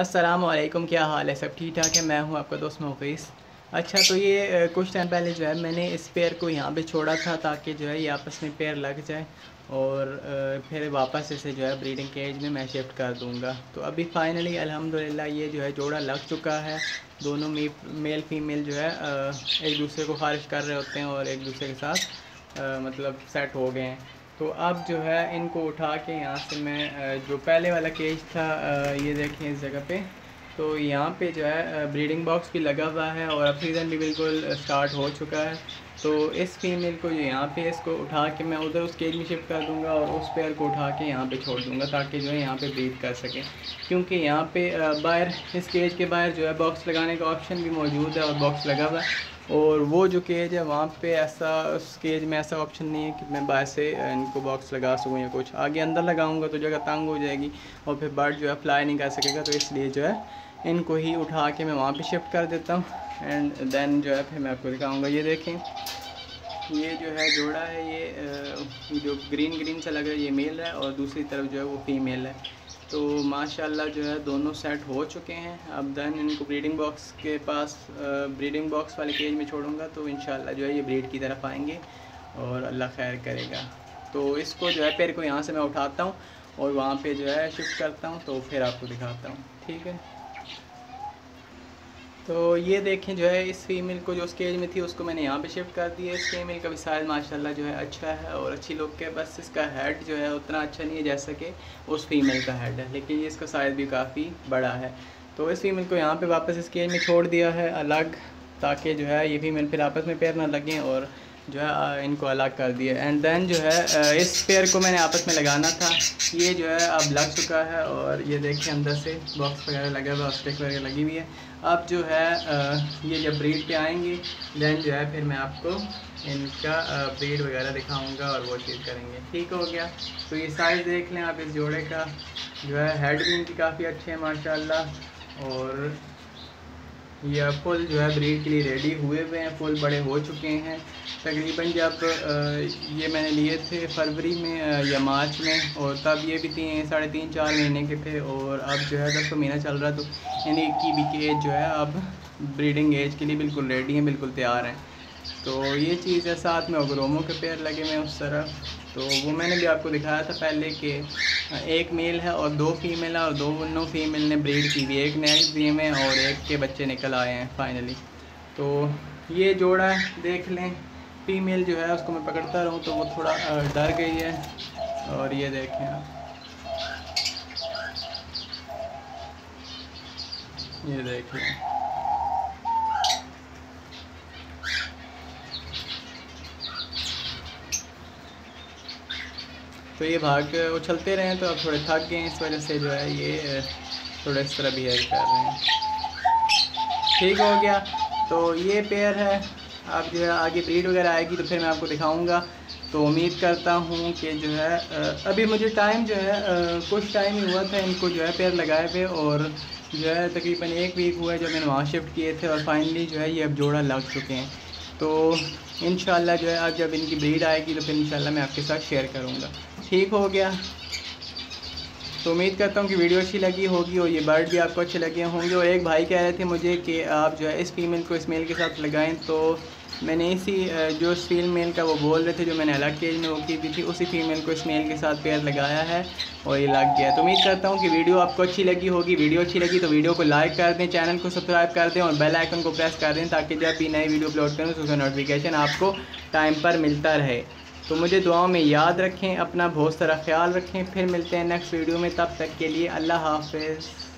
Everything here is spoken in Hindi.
अस्सलाम वालेकुम, क्या हाल है? सब ठीक ठाक है। मैं हूं आपका दोस्त मुगीस। अच्छा, तो ये कुछ टाइम पहले जो है मैंने इस पेयर को यहाँ पे छोड़ा था ताकि जो है ये आपस में पेयर लग जाए और फिर वापस इसे जो है ब्रीडिंग केज में मैं शिफ्ट कर दूंगा। तो अभी फ़ाइनली अल्हम्दुलिल्लाह ये जो है जोड़ा लग चुका है। दोनों मेल फीमेल जो है एक दूसरे को खारिज कर रहे होते हैं और एक दूसरे के साथ मतलब सेट हो गए हैं। तो अब जो है इनको उठा के यहाँ से मैं जो पहले वाला केज था ये देखें इस जगह पे, तो यहाँ पे जो है ब्रीडिंग बॉक्स भी लगा हुआ है और अब सीज़न भी बिल्कुल स्टार्ट हो चुका है। तो इस फीमेल को जो यहाँ पे इसको उठा के मैं उधर उस केज में शिफ्ट कर दूँगा और उस पेयर को उठा के यहाँ पे छोड़ दूँगा ताकि जो है यहाँ पे ब्रीड कर सकें, क्योंकि यहाँ पे बाहर इस केज के बाहर जो है बॉक्स लगाने का ऑप्शन भी मौजूद है और बॉक्स लगा हुआ है। और वो जो केज है वहाँ पे ऐसा उस केज में ऐसा ऑप्शन नहीं है कि मैं बाहर से इनको बॉक्स लगा सकूँ या कुछ। आगे अंदर लगाऊँगा तो जगह तंग हो जाएगी और फिर बर्ड जो है फ्लाई नहीं कर सकेगा, तो इसलिए जो है इनको ही उठा के मैं वहाँ पे शिफ्ट कर देता हूँ। एंड देन जो है फिर मैं आपको दिखाऊंगा। ये देखें ये जो है जोड़ा है, ये जो ग्रीन ग्रीन सा लग रहा है ये मेल है और दूसरी तरफ जो है वो फीमेल है। तो माशाल्लाह जो है दोनों सेट हो चुके हैं। अब देन इनको ब्रीडिंग बॉक्स के पास ब्रीडिंग बॉक्स वाले केज में छोड़ूंगा तो इंशाल्लाह जो है ये ब्रीड की तरफ आएंगे और अल्लाह खैर करेगा। तो इसको जो है पेड़ को यहाँ से मैं उठाता हूँ और वहाँ पर जो है शिफ्ट करता हूँ, तो फिर आपको दिखाता हूँ। ठीक है, तो ये देखें जो है इस फीमेल को जो उस केज में थी उसको मैंने यहाँ पे शिफ्ट कर दिया। इस फीमेल का भी साइज़ माशाल्लाह जो है अच्छा है और अच्छी लुक है, बस इसका हेड जो है उतना अच्छा नहीं है जैसा कि उस फीमेल का हेड है, लेकिन ये इसका साइज़ भी काफ़ी बड़ा है। तो इस फीमेल को यहाँ पे वापस इस केज में छोड़ दिया है अलग, ताकि जो है ये फीमेल फिर आपस में पेयर ना लगें और जो है इनको अलग कर दिया। एंड देन जो है इस पेयर को मैंने आपस में लगाना था, ये जो है अब लग चुका है और ये देखिए अंदर से बॉक्स वगैरह लगा हुआ, स्टिक वगैरह लगी हुई है। अब जो है ये जब ब्रीड पे आएंगे देन जो है फिर मैं आपको इनका ब्रीड वगैरह दिखाऊंगा और वो चीज़ करेंगे। ठीक हो गया, तो ये साइज़ देख लें आप इस जोड़े का, जो है हेड भी इनकी काफ़ी अच्छे हैं माशाल्लाह और ये फुल जो है ब्रीड के लिए रेडी हुए हुए हैं, फुल बड़े हो चुके हैं। तकरीबन जब ये मैंने लिए थे फरवरी में या मार्च में और तब ये भी 3-4 महीने के थे और अब जो है 10 महीना चल रहा है, तो यानी इनकी भी की एज जो है अब ब्रीडिंग एज के लिए बिल्कुल रेडी हैं, बिल्कुल तैयार हैं। तो ये चीज़ है, साथ में ओगरोमो के पेयर लगे हुए उस तरफ, तो वो मैंने भी आपको दिखाया था पहले कि एक मेल है और 2 फीमेल है और 2 फीमेल ने ब्रीड की हुई, एक नए दिए में और एक के बच्चे निकल आए हैं फाइनली। तो ये जोड़ा देख लें, फीमेल जो है उसको मैं पकड़ता रहूँ तो वो थोड़ा डर गई है और ये देखें आप, ये देख लें तो ये भाग उछलते रहे हैं, तो अब थोड़े थक गए हैं, इस वजह से जो है ये थोड़ा इस तरह बिहेव कर रहे हैं। ठीक हो गया, तो ये पेयर है। अब जो है आगे ब्रीड वगैरह आएगी तो फिर मैं आपको दिखाऊंगा। तो उम्मीद करता हूँ कि जो है अभी मुझे टाइम जो है कुछ टाइम ही हुआ था इनको जो है पेयर लगाए हुए और जो है तकरीबन 1 वीक हुआ है जब मैंने वहाँ शिफ्ट किए थे और फाइनली जो है ये अब जोड़ा लग चुके हैं। तो इंशाल्लाह जो है अब जब इनकी ब्रीड आएगी तो फिर इंशाल्लाह मैं आपके साथ शेयर करूँगा। ठीक हो गया, तो उम्मीद करता हूँ कि वीडियो अच्छी लगी होगी और ये बर्ड भी आपको अच्छे लगे होंगे। और एक भाई कह रहे थे मुझे कि आप जो है इस फीमेल को इस मेल के साथ लगाएं, तो मैंने इसी जो फीमेल का वो बोल रहे थे जो मैंने अलग केज में वो की थी उसी फीमेल को इस मेल के साथ पेयर लगाया है और ये लग गया। तो उम्मीद करता हूँ कि वीडियो आपको अच्छी लगी होगी। वीडियो अच्छी लगी तो वीडियो को लाइक कर दें, चैनल को सब्सक्राइब कर दें और बेल आइकन को प्रेस कर दें ताकि जब भी नई वीडियो अपलोड करें तो उसका नोटिफिकेशन आपको टाइम पर मिलता रहे। तो मुझे दुआओं में याद रखें, अपना बहुत सारा ख्याल रखें, फिर मिलते हैं नेक्स्ट वीडियो में। तब तक के लिए अल्लाह हाफ़िज़।